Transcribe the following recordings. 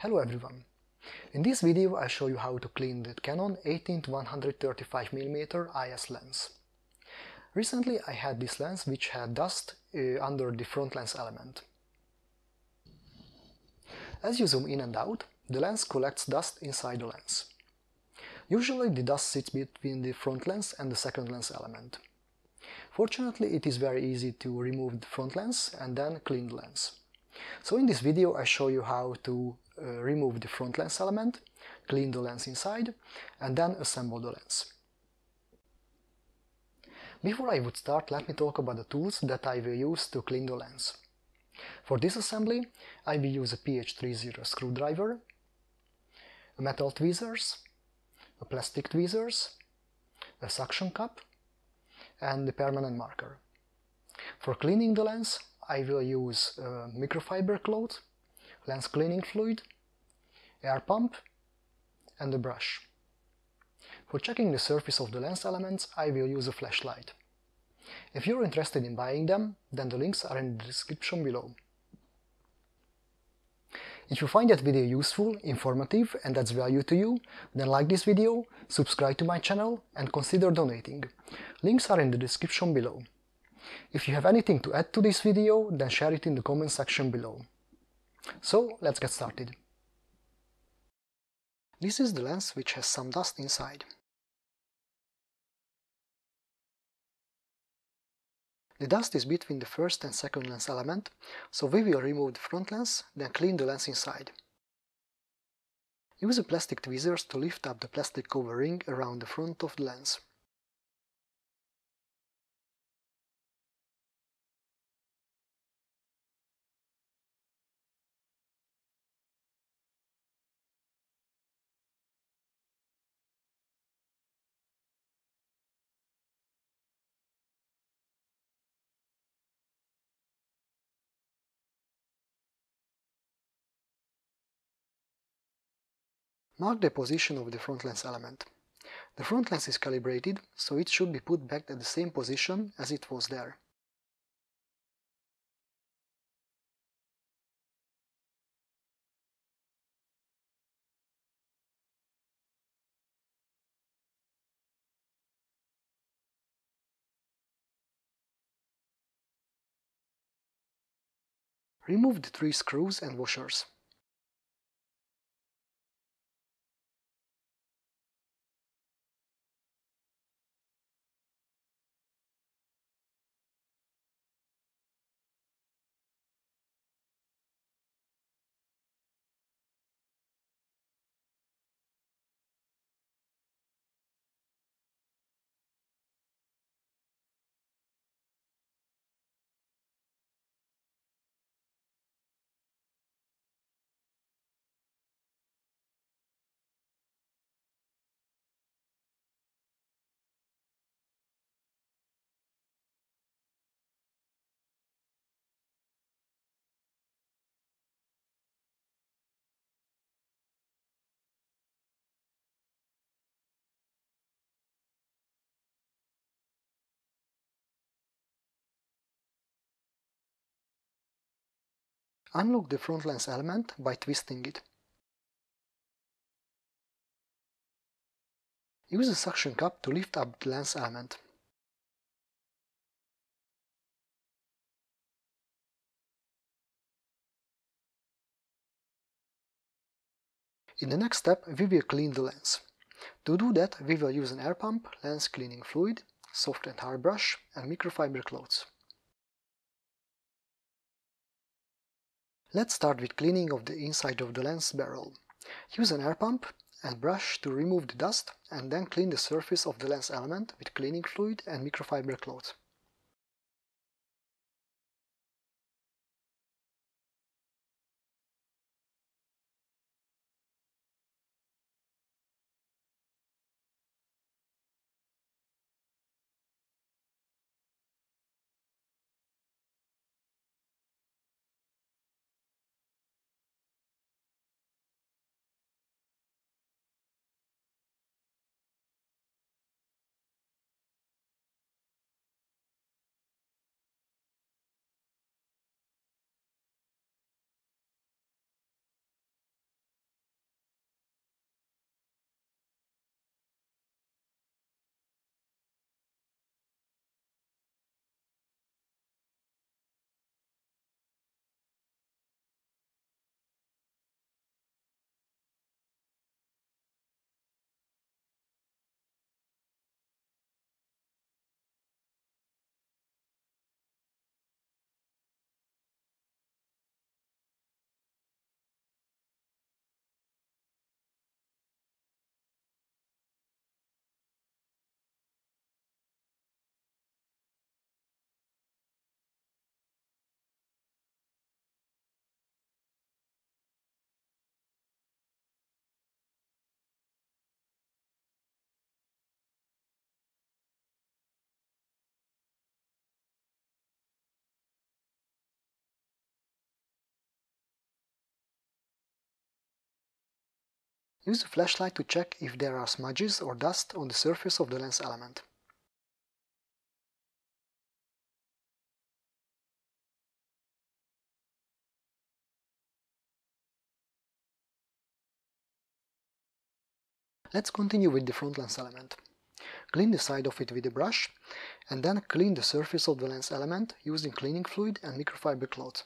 Hello everyone! In this video I show you how to clean the Canon 18 to 135mm IS lens. Recently I had this lens which had dust under the front lens element. As you zoom in and out, the lens collects dust inside the lens. Usually the dust sits between the front lens and the second lens element. Fortunately, it is very easy to remove the front lens and then clean the lens. So in this video I show you how to remove the front lens element, clean the lens inside, and then assemble the lens. Before I would start, let me talk about the tools that I will use to clean the lens. For this assembly, I will use a PH30 screwdriver, metal tweezers, a plastic tweezers, a suction cup, and a permanent marker. For cleaning the lens, I will use microfiber cloth, lens cleaning fluid, air pump, and a brush. For checking the surface of the lens elements, I will use a flashlight. If you're interested in buying them, then the links are in the description below. If you find that video useful, informative, and adds value to you, then like this video, subscribe to my channel, and consider donating. Links are in the description below. If you have anything to add to this video, then share it in the comment section below. So, let's get started. This is the lens which has some dust inside. The dust is between the first and second lens element, so we will remove the front lens, then clean the lens inside. Use the plastic tweezers to lift up the plastic covering around the front of the lens. Mark the position of the front lens element. The front lens is calibrated, so it should be put back at the same position as it was there. Remove the three screws and washers. Unlock the front lens element by twisting it. Use a suction cup to lift up the lens element. In the next step, we will clean the lens. To do that, we will use an air pump, lens cleaning fluid, soft and hard brush, and microfiber cloths. Let's start with cleaning of the inside of the lens barrel. Use an air pump and brush to remove the dust and then clean the surface of the lens element with cleaning fluid and microfiber cloth. Use the flashlight to check if there are smudges or dust on the surface of the lens element. Let's continue with the front lens element. Clean the side of it with a brush, and then clean the surface of the lens element using cleaning fluid and microfiber cloth.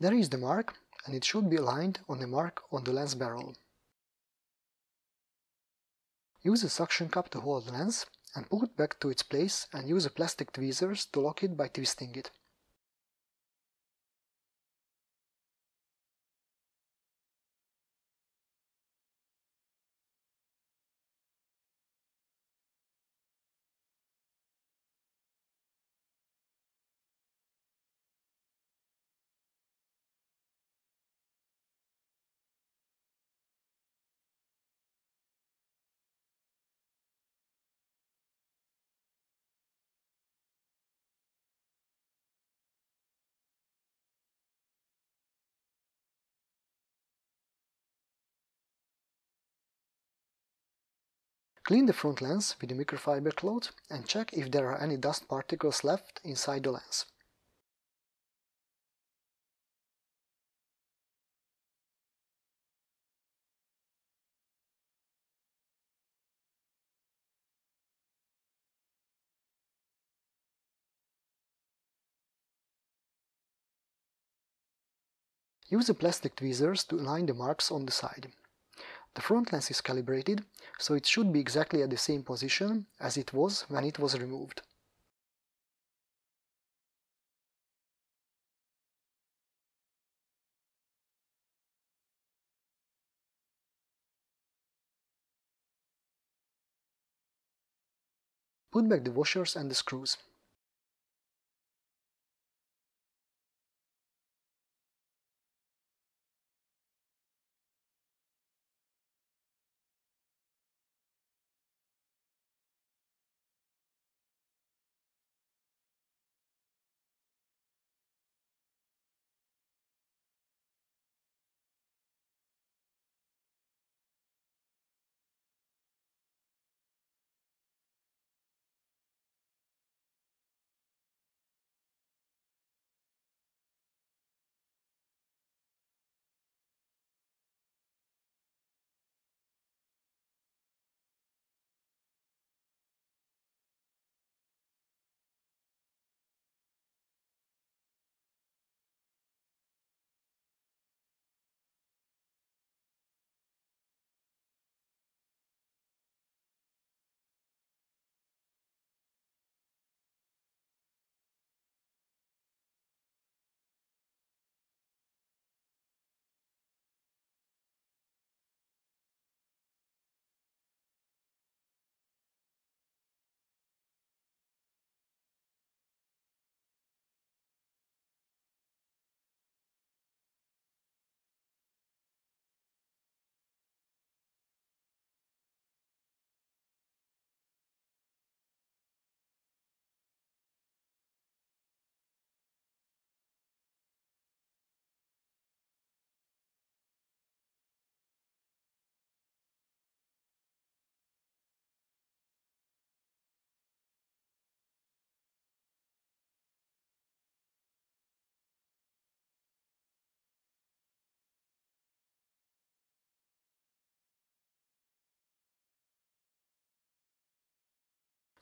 There is the mark, and it should be aligned on the mark on the lens barrel. Use a suction cup to hold the lens and pull it back to its place, and use a plastic tweezers to lock it by twisting it. Clean the front lens with a microfiber cloth and check if there are any dust particles left inside the lens. Use the plastic tweezers to align the marks on the side. The front lens is calibrated, so it should be exactly at the same position as it was when it was removed. Put back the washers and the screws.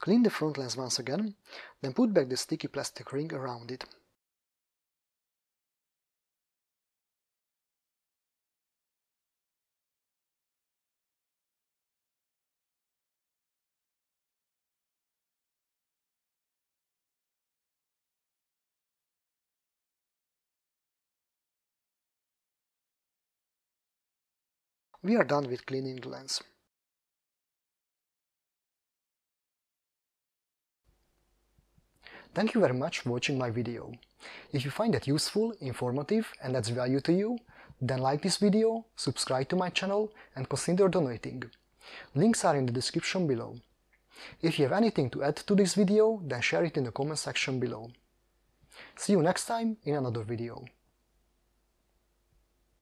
Clean the front lens once again, then put back the sticky plastic ring around it. We are done with cleaning the lens. Thank you very much for watching my video. If you find it useful, informative and adds value to you, then like this video, subscribe to my channel and consider donating. Links are in the description below. If you have anything to add to this video, then share it in the comment section below. See you next time in another video.